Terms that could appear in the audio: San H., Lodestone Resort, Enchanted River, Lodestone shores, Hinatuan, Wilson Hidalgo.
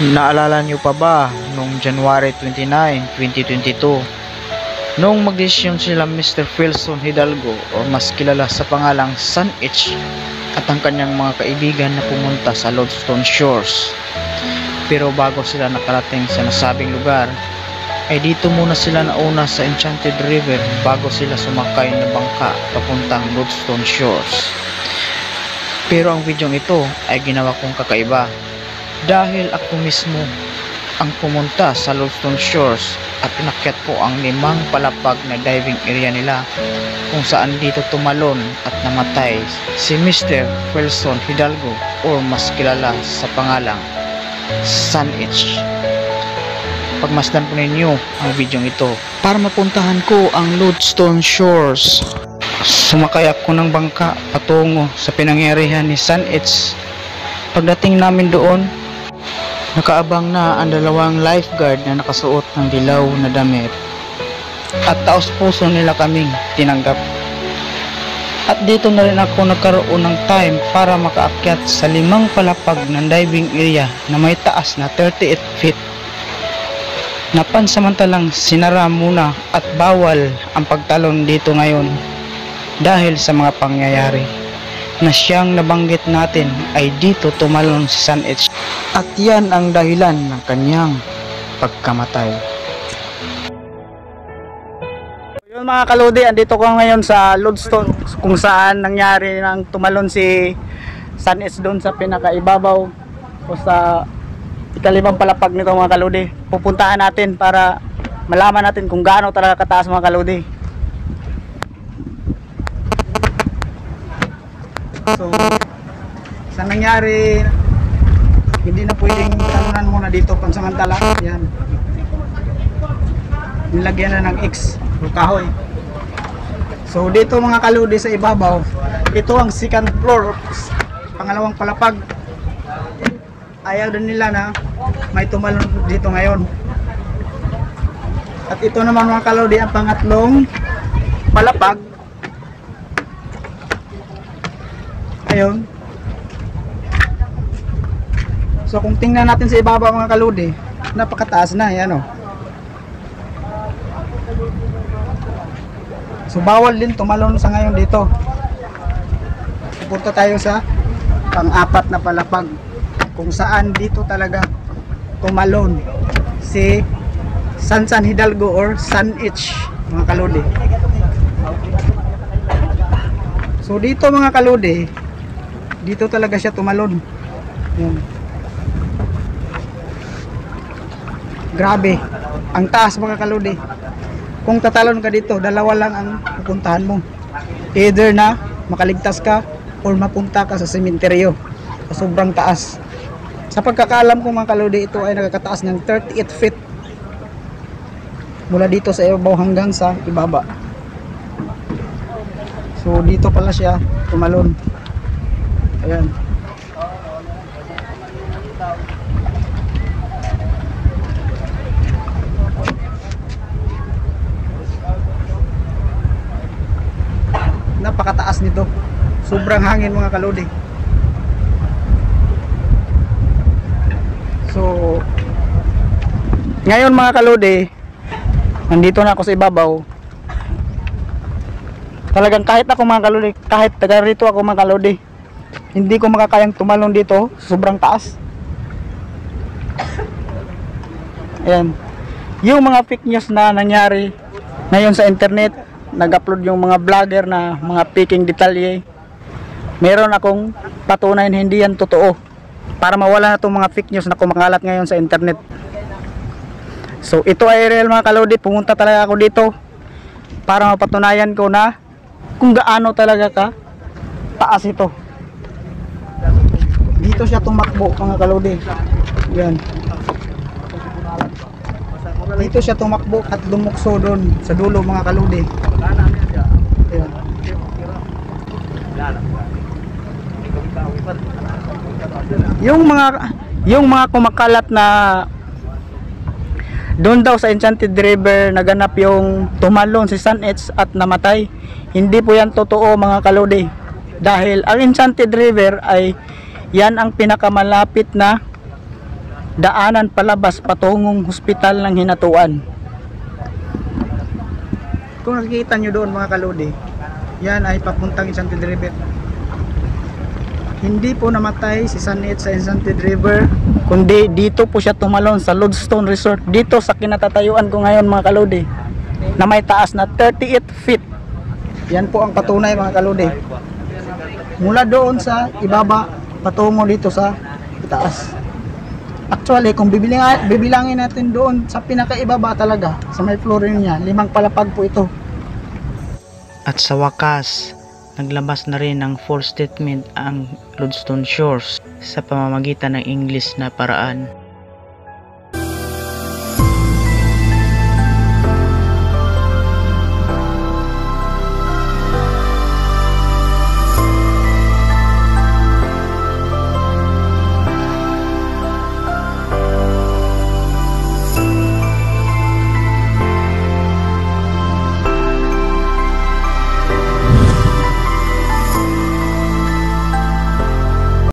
Naalala niyo pa ba noong January 29, 2022? Noong magdesisyon sila Mr. Wilson Hidalgo o mas kilala sa pangalang San H. at ang kanyang mga kaibigan na pumunta sa Lodestone Shores. Pero bago sila nakarating sa nasabing lugar, ay dito muna sila nauna sa Enchanted River bago sila sumakay na bangka papuntang Lodestone Shores. Pero ang video ito ay ginawa kong kakaiba. Dahil ako mismo ang pumunta sa Lodestone Shores at inakyat ko ang limang palapag na diving area nila kung saan dito tumalon at namatay si Mr. Wilson Hidalgo o mas kilala sa pangalang San H. Pagmasdan po ninyo ang video ito para mapuntahan ko ang Lodestone Shores. Sumakay ako ng bangka patungo sa pinangyarihan ni San H. Pagdating namin doon, nakaabang na ang dalawang lifeguard na nakasuot ng dilaw na damit at taos puso nila kaming tinanggap. At dito na rin ako nagkaroon ng time para makaakyat sa limang palapag ng diving area na may taas na 38 feet. Napansamantalang sinara muna at bawal ang pagtalon dito ngayon dahil sa mga pangyayari na siyang nabanggit natin ay dito tumalon si San H. At yan ang dahilan ng kanyang pagkamatay. Yun mga kaludi, andito ko ngayon sa Lodestone kung saan nangyari nang tumalon si San H doon sa pinakaibabaw o sa ikalimang palapag nito mga kaludi. Pupuntahan natin para malaman natin kung gaano talaga kataas mga kaludi. So, sa nangyari, hindi na pwedeng talunan muna dito pansamantala. Yan. Nilagyan na ng X o kahoy. So, dito mga kaludi sa ibabaw, ito ang second floor, pangalawang palapag. Ayaw din nila na may tumalon dito ngayon. At ito naman mga kaludi ang pangatlong palapag. Ayun. So kung tingnan natin sa ibaba mga kaludi, napakataas na yan o. So bawal din tumalon sa ngayon dito. Pupunta tayo sa pang-apat na palapag kung saan dito talaga tumalon si San Hidalgo or San H mga kaludi. So dito mga kaludi, dito talaga siya tumalon. Yan. Grabe. Ang taas mga kaludi. Kung tatalon ka dito, dalawa lang ang pupuntahan mo. Either na makaligtas ka or mapunta ka sa sementeryo. Sobrang taas. Sa pagkakaalam ko mga kaludi, ito ay nakakataas ng 38 feet. Mula dito sa ibabaw hanggang sa ibaba. So dito pala siya tumalon. Ayan. Napakataas nito. Sobrang hangin mga kaludi. So ngayon mga kaludi, nandito na ako sa ibabaw. Talagang kahit ako mga kaludi, kahit taga rito ako mga kaludi, hindi ko makakayang tumalon dito, sobrang taas. Ayan. Yung mga fake news na nangyari ngayon sa internet, nag-upload yung mga vlogger na mga faking detalye. Meron akong patunayan hindi yan totoo para mawala na itong mga fake news na kumakalat ngayon sa internet. So ito ay real mga kaludi, pumunta talaga ako dito para mapatunayan ko na kung gaano talaga ka taas ito. Dito siya tumakbo mga kaludi. Yan. Dito siya tumakbo at lumukso doon sa dulo mga kaludi. Yan. Yung mga kumakalat na doon daw sa Enchanted River naganap yung tumalon si San H at namatay, hindi po yan totoo mga kaludi. Dahil ang Enchanted River ay yan ang pinakamalapit na daanan palabas patungong hospital ng Hinatuan. Kung nakikita nyo doon mga kalodi, yan ay papuntang Enchanted River. Hindi po namatay si San H. sa Enchanted River, kundi dito po siya tumalon sa Lodestone Resort, dito sa kinatatayuan ko ngayon mga kalodi, na may taas na 38 feet. Yan po ang patunay mga kalodi. Mula doon sa ibaba patungo dito sa itaas. Actually kung bibilangin natin doon sa pinakaibaba talaga, sa may flooring niya, 5 palapag po ito. At sa wakas, naglabas na rin ng false statement ang Lodestone Shores sa pamamagitan ng English na paraan.